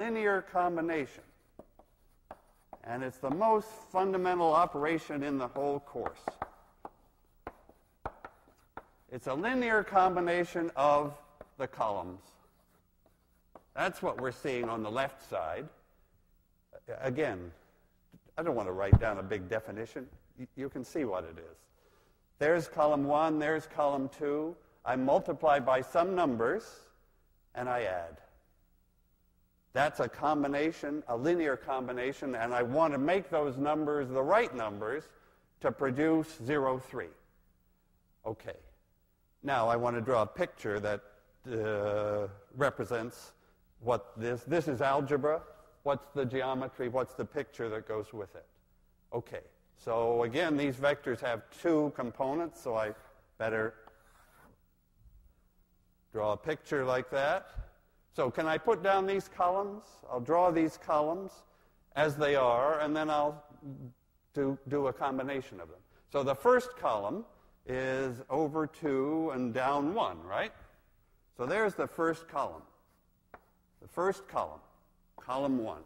linear combination. And it's the most fundamental operation in the whole course. It's a linear combination of the columns. That's what we're seeing on the left side. Again, I don't want to write down a big definition. You can see what it is. There's column 1, there's column 2. I multiply by some numbers, and I add. That's a combination, a linear combination, and I want to make those numbers the right numbers to produce 0, 3. Okay. Now I want to draw a picture that represents what this is algebra. What's the geometry? What's the picture that goes with it? Okay. So again, these vectors have two components, so I better draw a picture like that. So can I put down these columns? I'll draw these columns as they are, and then I'll do a combination of them. So the first column is over 2 and down 1, right? So there's the first column. The first column, column 1.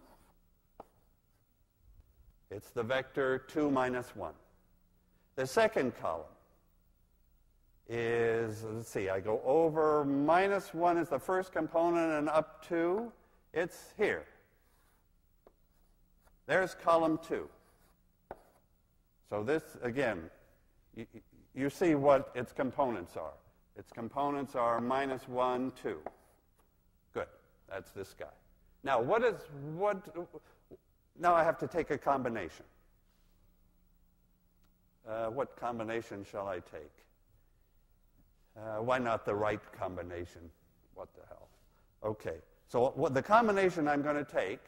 It's the vector 2 minus 1. The second column is, let's see, I go over minus 1 is the first component and up 2. It's here. There's column 2. So this, again, you see what its components are. Its components are minus 1, 2. Good. That's this guy. Now, now I have to take a combination. What combination shall I take? Why not the right combination? What the hell? Okay. So the combination I'm going to take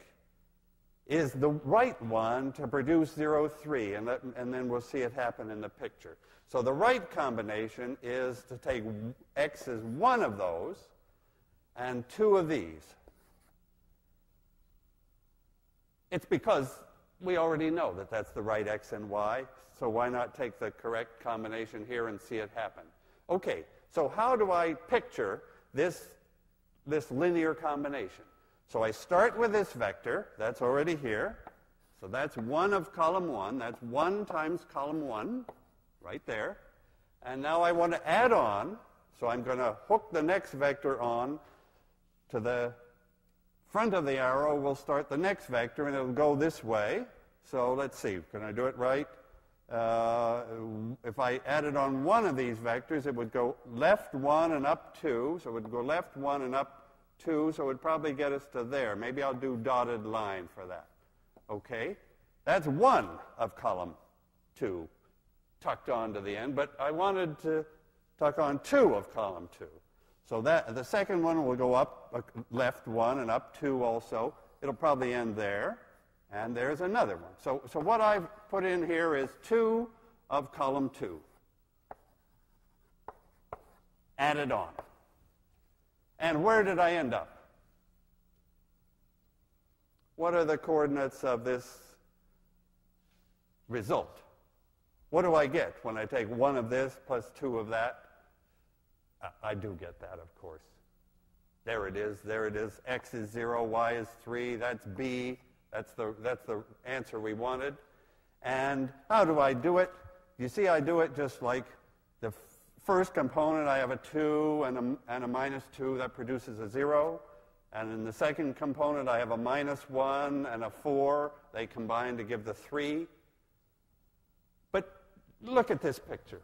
is the right one to produce 0, 3, and then we'll see it happen in the picture. So the right combination is to take x as one of those and 2 of these. It's because we already know that that's the right x and y, so why not take the correct combination here and see it happen? Okay, so how do I picture this linear combination? So I start with this vector. That's already here. So that's 1 of column 1. That's 1 times column 1 right there. And now I want to add on. So I'm going to hook the next vector on to the front of the arrow. We'll start the next vector, and it'll go this way. So let's see. Can I do it right? If I added on 1 of these vectors, it would go left 1 and up 2. So it would go left 1 and up 2. So it would probably get us to there. Maybe I'll do dotted line for that. Okay. That's 1 of column 2 tucked on to the end. But I wanted to tuck on 2 of column 2. So that the second one will go up left 1 and up 2 also. It'll probably end there. And there's another one. So what I've put in here is 2 of column 2 added on. And where did I end up? What are the coordinates of this result? What do I get when I take 1 of this plus 2 of that? I do get that, of course. There it is. There it is. X is 0. Y is 3. That's B. That's the answer we wanted. And how do I do it? You see, I do it just like the first component. I have a 2 and a minus 2. That produces a 0. And in the second component, I have a minus 1 and a 4. They combine to give the 3. But look at this picture.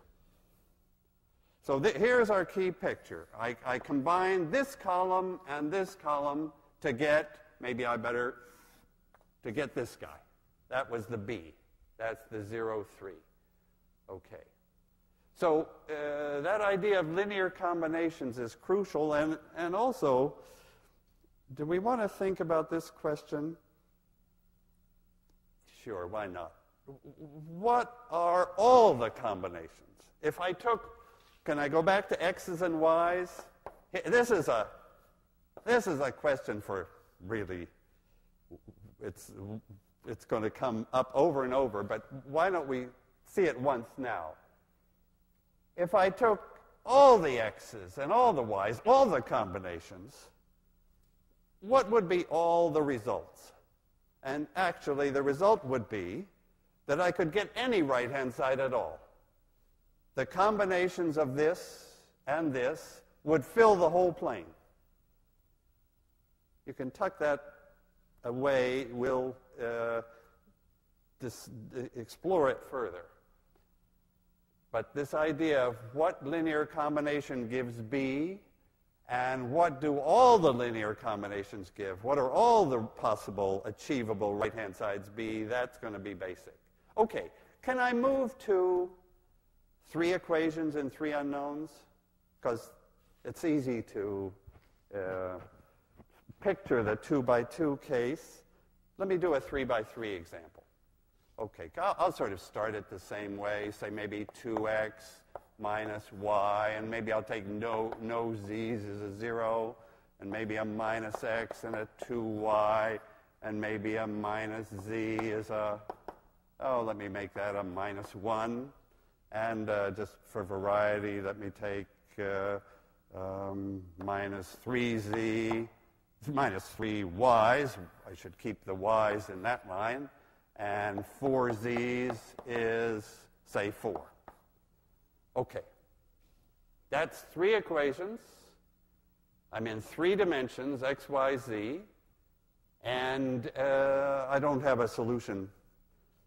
So here's our key picture. I combine this column and this column to get, maybe I better... to get this guy. That was the B. That's the 0, 3. Okay. So that idea of linear combinations is crucial. And also, do we want to think about this question? Sure, why not? What are all the combinations? If I took, can I go back to X's and Y's? This is a question for really... It's going to come up over and over, but why don't we see it once now? If I took all the x's and all the y's, all the combinations, what would be all the results? And actually, the result would be that I could get any right-hand side at all. The combinations of this and this would fill the whole plane. You can tuck that away. We'll explore it further. But this idea of what linear combination gives B and what do all the linear combinations give, what are all the possible achievable right-hand sides B, that's going to be basic. Okay, can I move to 3 equations and 3 unknowns? Because it's easy to picture the 2 by 2 case. Let me do a 3 by 3 example. Okay, I'll sort of start it the same way, say maybe 2x minus y, and maybe I'll take no z's as a 0, and maybe a minus x and a 2y, and maybe a minus z is a, oh, let me make that a minus 1. And just for variety, let me take minus 3z, minus 3y's. I should keep the y's in that line. And 4z's is, say, 4. Okay. That's 3 equations. I'm in 3 dimensions, x, y, z. And I don't have a solution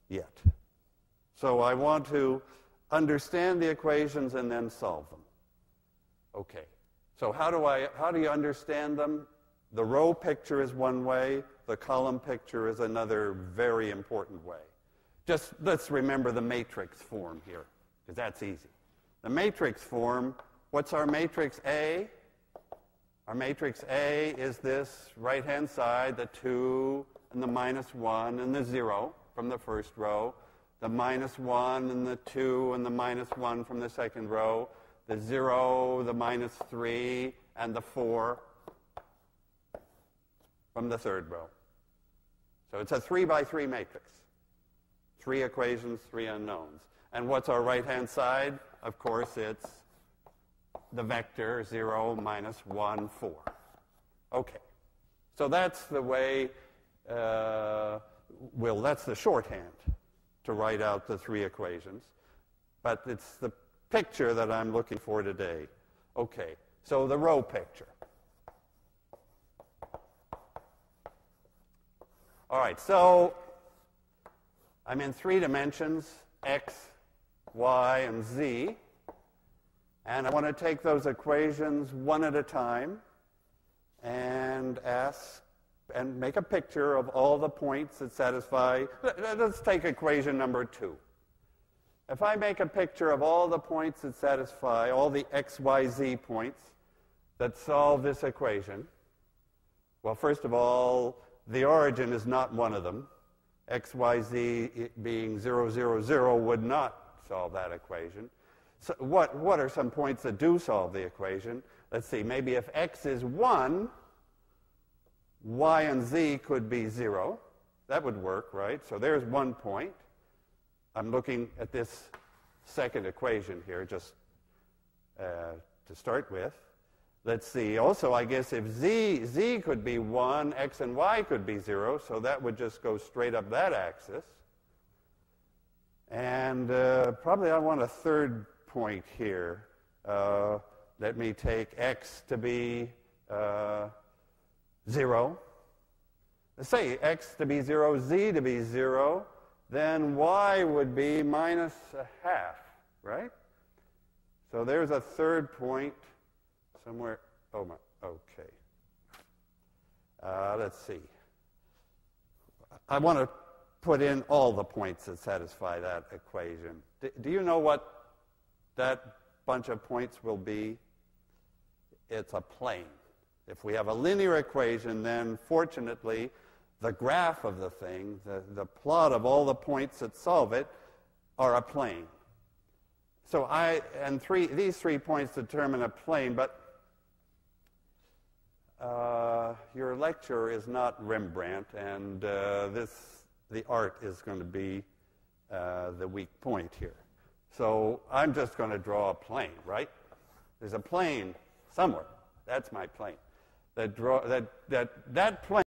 yet. So I want to understand the equations and then solve them. Okay. So how do you understand them? The row picture is one way. The column picture is another very important way. Just let's remember the matrix form here, because that's easy. The matrix form, what's our matrix A? Our matrix A is this right-hand side, the 2 and the minus 1 and the 0 from the first row, the minus 1 and the 2 and the minus 1 from the second row, the 0, the minus 3, and the 4 from the third row. So it's a 3 by 3 matrix. 3 equations, 3 unknowns. And what's our right-hand side? Of course, it's the vector 0, minus 1, 4. Okay. So that's the way, well, that's the shorthand to write out the 3 equations. But it's the picture that I'm looking for today. Okay. So the row picture. All right, so I'm in 3 dimensions, x, y, and z. And I want to take those equations one at a time and ask and make a picture of all the points that satisfy. Let's take equation number 2. If I make a picture of all the points that satisfy, all the x, y, z points that solve this equation, well, first of all, the origin is not one of them. X, y, z being 0, 0, 0 would not solve that equation. So what are some points that do solve the equation? Let's see, maybe if x is 1, y and z could be 0. That would work, right? So there's one point. I'm looking at this second equation here just to start with. Let's see, also I guess if z could be 1, x and y could be 0, so that would just go straight up that axis. And probably I want a third point here. Let me take x to be 0. Let's say x to be 0, z to be 0, then y would be minus a half, right? So there's a third point. Somewhere, oh my, okay. Let's see. I want to put in all the points that satisfy that equation. Do you know what that bunch of points will be? It's a plane. If we have a linear equation, then fortunately, the graph of the thing, the plot of all the points that solve it, are a plane. So these 3 points determine a plane, but your lecture is not Rembrandt, and the art is going to be the weak point here. So I'm just going to draw a plane, right? There's a plane somewhere. That's my plane. that plan